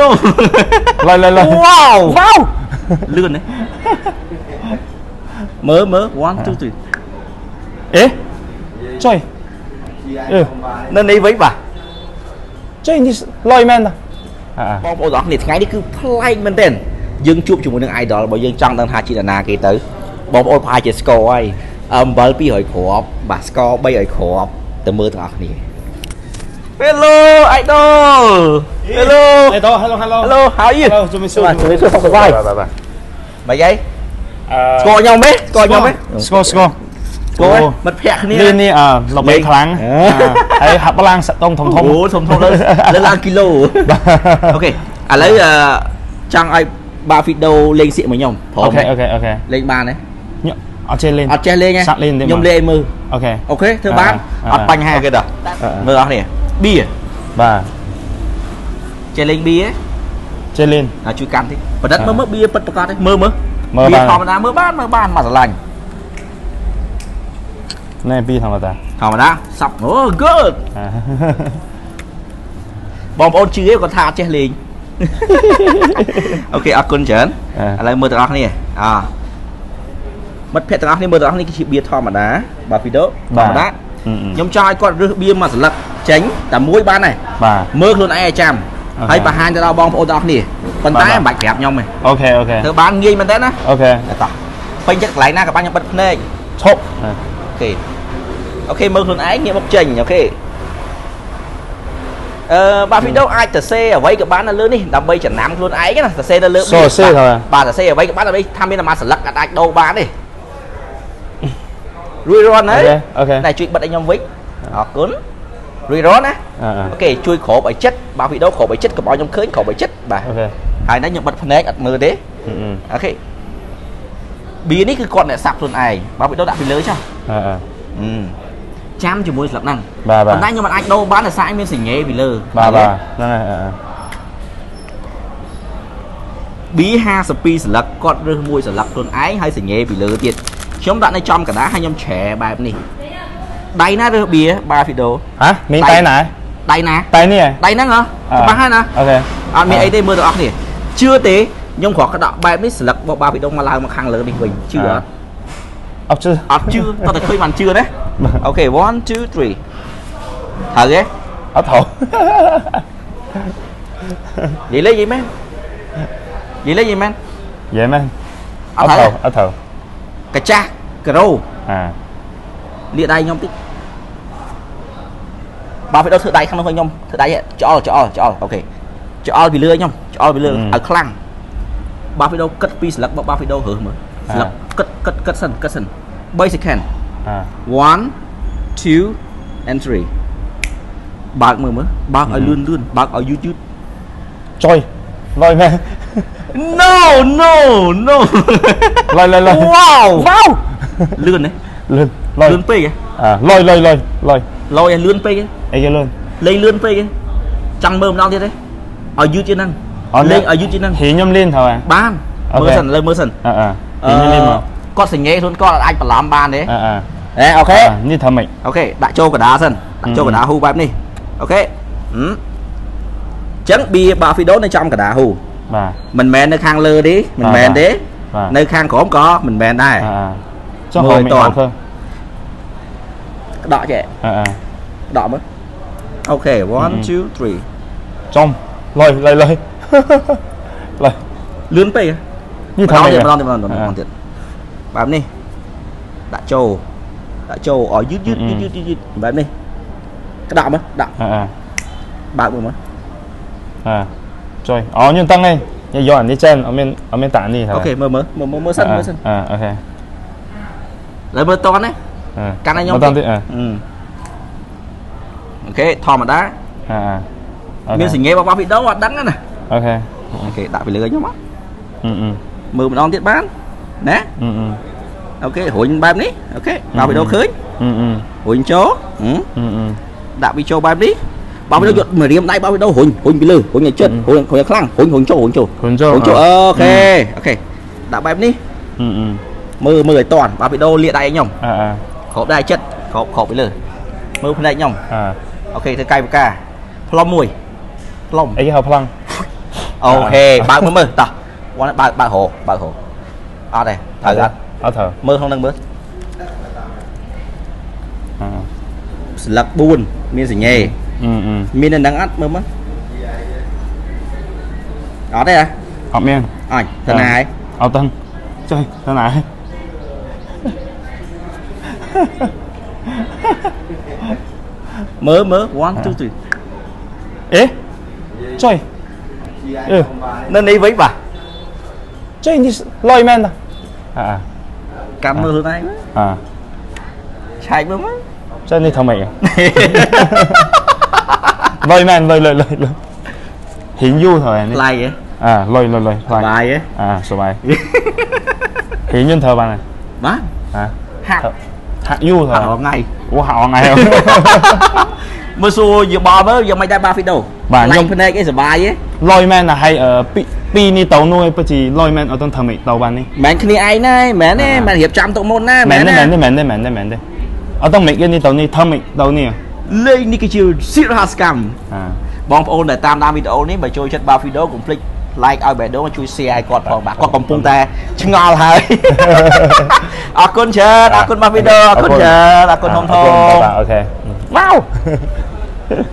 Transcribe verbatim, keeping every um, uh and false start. đâu. Lần lần lần. Wow. Wow. Lươn đấy. Mớ mớ one two three. Ê. Chơi. Ừ. Nên đấy với bà. Chơi đi loi men à. À. Bong bóng đó này ngày đi cứ play men tên. Dương chụp chung với những idol bởi dương chẳng đang hạ chị là nà kế tới. Bóng ôi phải chỉ score ai. Âm bởi bí hỏi khổ. Bà score bay hỏi khổ. Từ mơ thật này. Hello idol. Hello. Hello hello hello. Hello how are you? Hello chúng mình xuống. Chúng mình xuống score vai. Bà giấy. Score nhau mấy. Score nhau mấy. Score score. Score mất phẹt này. Lên đi à. Lọc mấy tháng. Thấy hạt bà lang sạch tông thông thông. Ủa thông thông lên là kilo. Ok. À lấy trang ai ba video lên xịn với nhom. Ok ok ok. Lên ba đấy. Nhom. Ở trên lên. Ở trên lên nghe. Sẵn lên đấy. Nhom lên mư. Ok. Ok thưa bác. Ở bánh hai cái đó. Mưa đó này. Bia. Ba. Trên lên bia. Trên lên. À chui cắn đi. Bật đất mơ mơ bia bật bật đấy. Mơ mơ. Mơ bia thò mà đá mơ bán mơ bán mà giả lành. Này bia thò mà ta. Thò mà đá. Sọc. Oh good. Bom ôn chữ còn thả trên lên. Ok, ác quân chén. Lại mưa từ ác này. À, mất phép từ ác này mưa từ ác này cái bia thò mà đá, bà phi đỗ, bà đá. Nhóm trai còn rửa bia mà lật tránh, là mũi ban này. Bà mưa luôn ai chạm. Hay bà hai ra đào bom ô đỏ này. Còn tái em bạch đẹp nhau mày. Ok ok. Thứ bán nghi mình tết á. Ok. Phải chắc lại na cả ba nhập bật này. Chộp. Ok. Ok mưa luôn ai nghe bọc trình. Ok. Bà phí đâu ai tờ xe ở vây các bạn là lớn đi đầm bây chẳng nám luôn ấy cái là tờ xe là lớn bà tờ xe ở vây các bạn là bây tham bên là mà sẽ lắc cả đạch đâu bán đi rui ron đấy này chuyện bật anh em vĩnh họ cứng rui ron á ok chui khổ bởi chất bà phí đâu khổ bởi chất của bao nhiêu khơi khổ bởi chất bà hai nãy những bật phân ếch mưa đấy ok bí ní cứ còn lại sạp luôn này bà phí đâu đã phí lớn chưa chăm chỉ muốn lập năng. Bà bà. Hôm nay nhưng mà anh đâu bán là sai miếng sỉ nhé vì lơ. Bà bà. Bí ha spi sỉ lật con rơi mùi sỉ lật luôn ái hay sỉ nhé vì lơ tiệt. Chúng ta này trong cả đá hai nhóm trẻ bài này. Đây ná rơi bia ba phi đồ. Hả? Miếng tay này. Đây ná. Tay này. Đây ná hả? Ba hai ná. Ok. À miếng ấy đây mưa được không nhỉ? Chưa tế nhưng khó cái đạo bài miếng sỉ lật bộ ba phi đồ mà lao mà khang lơ bình bình chưa. Ấp chưa? Ấp chưa? Tao thấy khơi màn chưa đấy. Ok, one, two, three. Thở ghé. Ấp thở. Vậy lấy gì mấy? Vậy lấy gì mấy? Vậy mấy? Ấp thở, ấp thở. Cà cha, cà râu. À. Lịa đây nhông tí. Bà phải đâu thử đáy khăn không nhông? Thử đáy vậy, cho cho cho ok. Cho vì lưa nhông, cho vì lưa ở khăn. Bà phải đâu cất piece lắc, bà phải đâu hử mà. Lắc cất cất cất sân, cất sân. Basic hand. One, two, and three. Bác mơ mơ, bác ở lươn lươn, bác ở YouTube. Trời, lòi mẹ. No, no, no. Lòi lòi lòi. Wow, wow. Lươn đấy. Lươn, lòi. Lươn pê kìa. Lòi lòi lòi, lòi. Lòi lươn pê kìa. Ê kìa lươn. Lấy lươn pê kìa. Chẳng mơ mà đau thế đấy. Ở YouTube năng. Lên ở YouTube năng. Thì nhâm lên thôi à. Bán. Mơ sần, lời mơ sần. Ờ ờ. Thì nhâm lên mà. Con sẽ nghe xuống con anh phải làm ban đấy. Đấy ok. Như thầm mình. Ok, đại châu của đá dần. Đại châu của đá hù bạp đi. Ok. Chấn bia bà phi đốt này trong cả đá hù. Mình mèn nơi khang lơ đi. Mình mèn đấy. Nơi khang khổ không có. Mình mèn đây. Mười toàn. Đọ trẻ. Đọ mới. Ok, one, two, three. Trong. Lời, lời, lời. Lời. Lươn bê. Như thầm mình. Mà đo tiền. Bám đi. Đã trâu. Đã trâu ở dứt dứt dứt dứt dứt. Bám đi. Cái đạo mới, đạo. Bạc rồi mới. À. Trời, ó nhân tăng đi. Nhờ dọn đi chân ở bên ở bên tản đi thôi. Ok, mơ mơ, mơ mơ mơ sân mơ sân. À ok. Lấy mơ to đấy. À. Căng anh nhông. Ừ. Ok, thò mà đá. À à. Miếng sình nghe bao bao bị đấu hoạt đắng đó nè. Ok. Ok, đạo phải lừa nhá mắt. Ừ ừ. Mơ mà non tiết bán. Nè ok hồn bám đi ok bảo bị đâu khơi hồn chó đã bị cho bám đi bảo bị đâu mà riêng đây bảo bị đâu hồn hồn bị lử hồn nhảy chân hồn hồn khăng hồn hồn chó hồn chó hồn chó ok ok đã bám đi mờ mờ toàn bảo bị đâu liệt đây nhom khổ đây chất khổ khổ bị lử mờ phân đây nhom ok thứ cay bạc ca plom mùi plom ấy hào plong ok ba mươi mươi ta ba ba ba hồ ba hồ ở đây thở ra thở mưa không đang mưa lật buồn miên gì nhè miên đang ăn mưa mất ở đây à học miên ảnh thế này học tân chơi thế này mớ mớ one two three ế chơi ừ nên đi với bà chơi như loi men à à cầm mơ tay à chạy bướm á chơi như thằng mày loi men loi loi loi hiện du thôi này lai vậy à loi loi loi lai vậy à số bài hiện nhân thờ bà này má à hạ hạ du rồi họ ngay của họ ngay mưa xua vừa bò với giờ mày ra ba phi đâu bà nhông thế này cái giờ bài ấy loi men là hay ở pi ni tàu nuôi bởi chỉ loi men ở trong thầm mày tàu bàn đi mẹ cái này ai này mẹ này mẹ hiệp trăm tụ môn này mẹ này mẹ này mẹ này mẹ này ở trong mày cái ni tàu ni thầm mày tàu nè lên đi cái chiều siêu hard scam bong ôn để tam nam video này mà chơi chất ba phi đâu cũng click like ai bè đó mà chui xe ai còn phòng bạc còn công ta chừng ngon thôi à con chết à con ba video à con chết à con không thôi wow